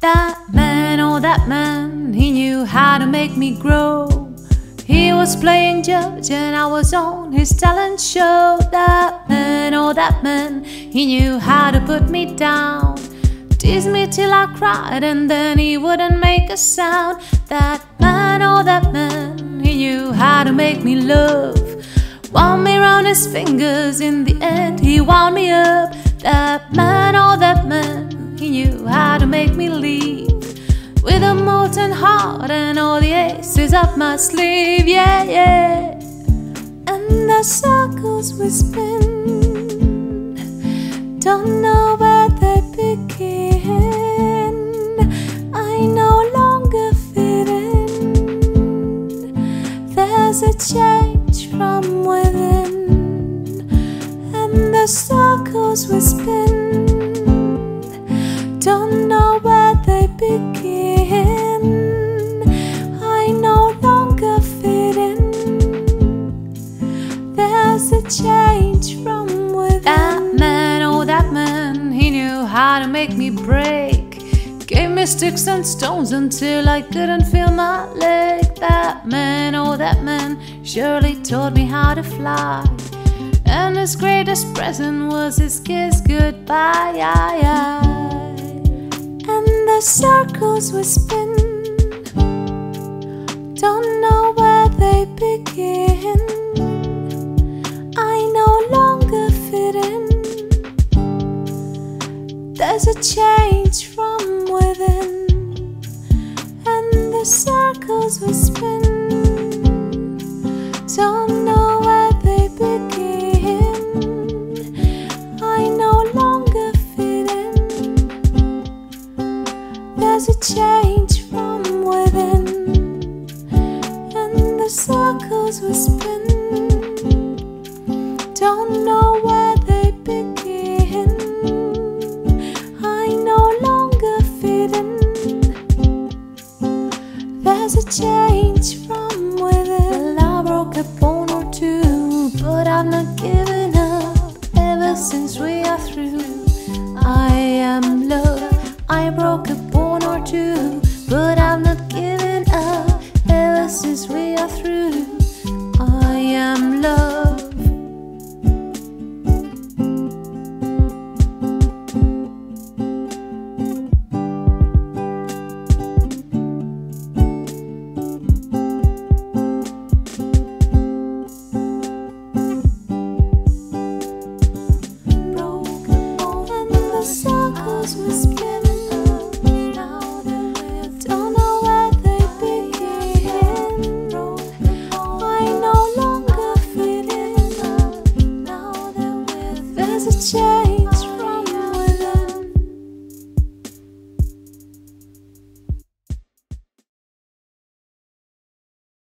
That man, oh that man, he knew how to make me grow. He was playing judge and I was on his talent show. That man, oh that man, he knew how to put me down. Teased me till I cried and then he wouldn't make a sound. That man, oh that man, he knew how to make me love. Wound me round his fingers, in the end he wound me up. That man, oh that man, he knew how to make me leave with a molten heart and all the aces up my sleeve. Yeah, yeah. And the circles we spin, don't know where they begin. I no longer fit in. There's a change from within. And the circles we spin, don't know where they begin. Change from within. That man, oh that man, he knew how to make me break. Gave me sticks and stones until I couldn't feel my leg. That man, oh that man, surely taught me how to fly. And his greatest present was his kiss goodbye. And the circles we spin, don't know where they begin. There's a change from within, and the circles we spin, don't know where they begin. I no longer fit in. There's a change from within, and the circles we spin, don't know where they begin. There's a change from within. Well, I broke a bone or two, but I've not given up. Ever since we are through, I am love. I broke a bone or two, but I've not given up. Ever since we are through, I am love. Circles whisper.